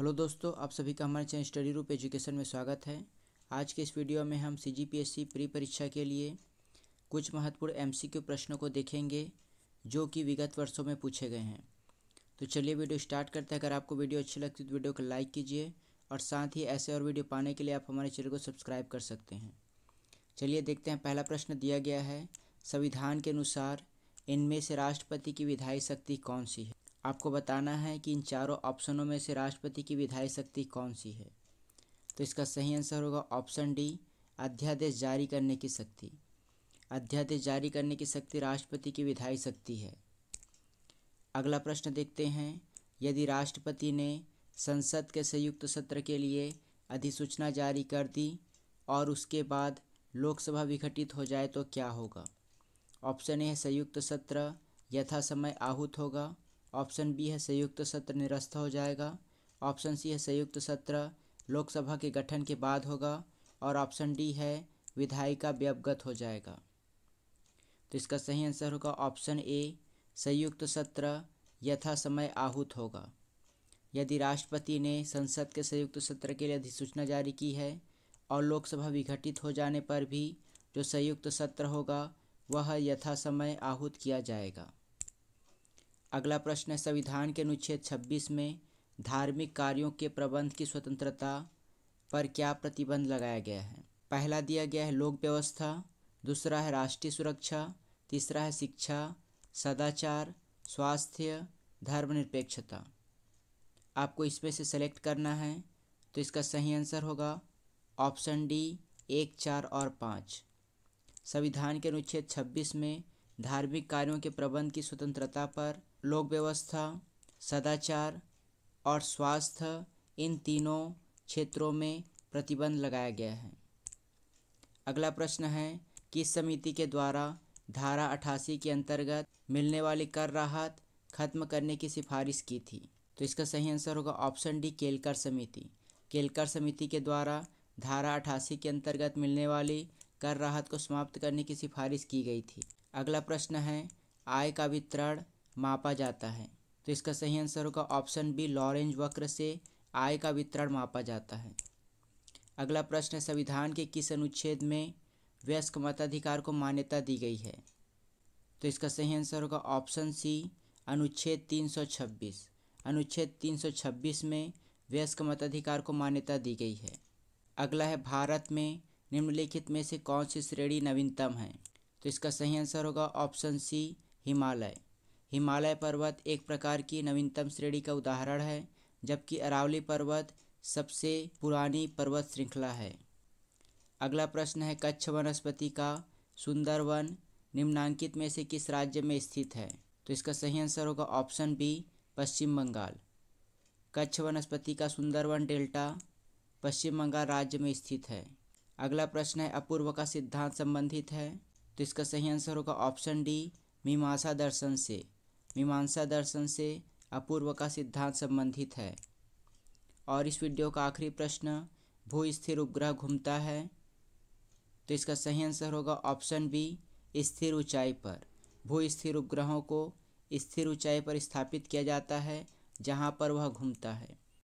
Hello दोस्तों, आप सभी का हमारे चैनल स्टडी रूप एजुकेशन में स्वागत है। आज के इस वीडियो में हम सीजीपीएससी प्री परीक्षा के लिए कुछ महत्वपूर्ण एमसीक्यू प्रश्नों को देखेंगे जो कि विगत वर्षों में पूछे गए हैं। तो चलिए वीडियो स्टार्ट करते हैं। अगर आपको वीडियो अच्छी लगती है तो वीडियो को लाइक कीजिए और साथ ही ऐसे और वीडियो पाने के लिए आप हमारे चैनल को सब्सक्राइब कर सकते हैं। चलिए देखते हैं। पहला प्रश्न दिया गया है, संविधान के अनुसार इनमें से राष्ट्रपति की विधायी शक्ति कौन सी है। आपको बताना है कि इन चारों ऑप्शनों में से राष्ट्रपति की विधायी शक्ति कौन सी है। तो इसका सही आंसर होगा ऑप्शन डी, अध्यादेश जारी करने की शक्ति। अध्यादेश जारी करने की शक्ति राष्ट्रपति की विधायी शक्ति है। अगला प्रश्न देखते हैं, यदि राष्ट्रपति ने संसद के संयुक्त सत्र के लिए अधिसूचना जारी कर दी और उसके बाद लोकसभा विघटित हो जाए तो क्या होगा। ऑप्शन ए है संयुक्त सत्र यथा समय आहूत होगा, ऑप्शन बी है संयुक्त सत्र निरस्त हो जाएगा, ऑप्शन सी है संयुक्त सत्र लोकसभा के गठन के बाद होगा और ऑप्शन डी है विधायिका व्यवगत हो जाएगा। तो इसका सही आंसर होगा ऑप्शन ए, संयुक्त सत्र यथा समय आहूत होगा। यदि राष्ट्रपति ने संसद के संयुक्त सत्र के लिए अधिसूचना जारी की है और लोकसभा विघटित हो जाने पर भी जो संयुक्त सत्र होगा वह यथा समय आहूत किया जाएगा। अगला प्रश्न है, संविधान के अनुच्छेद 26 में धार्मिक कार्यों के प्रबंध की स्वतंत्रता पर क्या प्रतिबंध लगाया गया है। पहला दिया गया है लोक व्यवस्था, दूसरा है राष्ट्रीय सुरक्षा, तीसरा है शिक्षा, सदाचार, स्वास्थ्य, धर्मनिरपेक्षता। आपको इसमें से सेलेक्ट करना है। तो इसका सही आंसर होगा ऑप्शन डी, 1, 4 और 5। संविधान के अनुच्छेद 26 में धार्मिक कार्यों के प्रबंध की स्वतंत्रता पर लोक व्यवस्था, सदाचार और स्वास्थ्य, इन तीनों क्षेत्रों में प्रतिबंध लगाया गया है। अगला प्रश्न है, किस समिति के द्वारा धारा 88 के अंतर्गत मिलने वाली कर राहत खत्म करने की सिफारिश की थी। तो इसका सही आंसर होगा ऑप्शन डी, केलकर समिति। केलकर समिति के द्वारा धारा 88 के अंतर्गत मिलने वाली कर राहत को समाप्त करने की सिफारिश की गई थी। अगला प्रश्न है, आय का वितरण मापा जाता है। तो इसका सही आंसर होगा ऑप्शन बी, लॉरेंज वक्र से आय का वितरण मापा जाता है। अगला प्रश्न है, संविधान के किस अनुच्छेद में वयस्क मताधिकार को मान्यता दी गई है। तो इसका सही आंसर होगा ऑप्शन सी, अनुच्छेद 326। अनुच्छेद 326 में वयस्क मताधिकार को मान्यता दी गई है। अगला है, भारत में निम्नलिखित में से कौन सी श्रेणी नवीनतम है। तो इसका सही आंसर होगा ऑप्शन सी, हिमालय। हिमालय पर्वत एक प्रकार की नवीनतम श्रेणी का उदाहरण है, जबकि अरावली पर्वत सबसे पुरानी पर्वत श्रृंखला है। अगला प्रश्न है, कच्छ वनस्पति का सुंदरवन निम्नांकित में से किस राज्य में स्थित है। तो इसका सही आंसर होगा ऑप्शन बी, पश्चिम बंगाल। कच्छ वनस्पति का सुंदरवन डेल्टा पश्चिम बंगाल राज्य में स्थित है। अगला प्रश्न है, अपूर्व का सिद्धांत संबंधित है। तो इसका सही आंसर होगा ऑप्शन डी, मीमांसा दर्शन से। मीमांसा दर्शन से अपूर्व का सिद्धांत संबंधित है। और इस वीडियो का आखिरी प्रश्न, भूस्थिर उपग्रह घूमता है। तो इसका सही आंसर होगा ऑप्शन बी, स्थिर ऊंचाई पर। भूस्थिर उपग्रहों को स्थिर ऊंचाई पर स्थापित किया जाता है जहां पर वह घूमता है।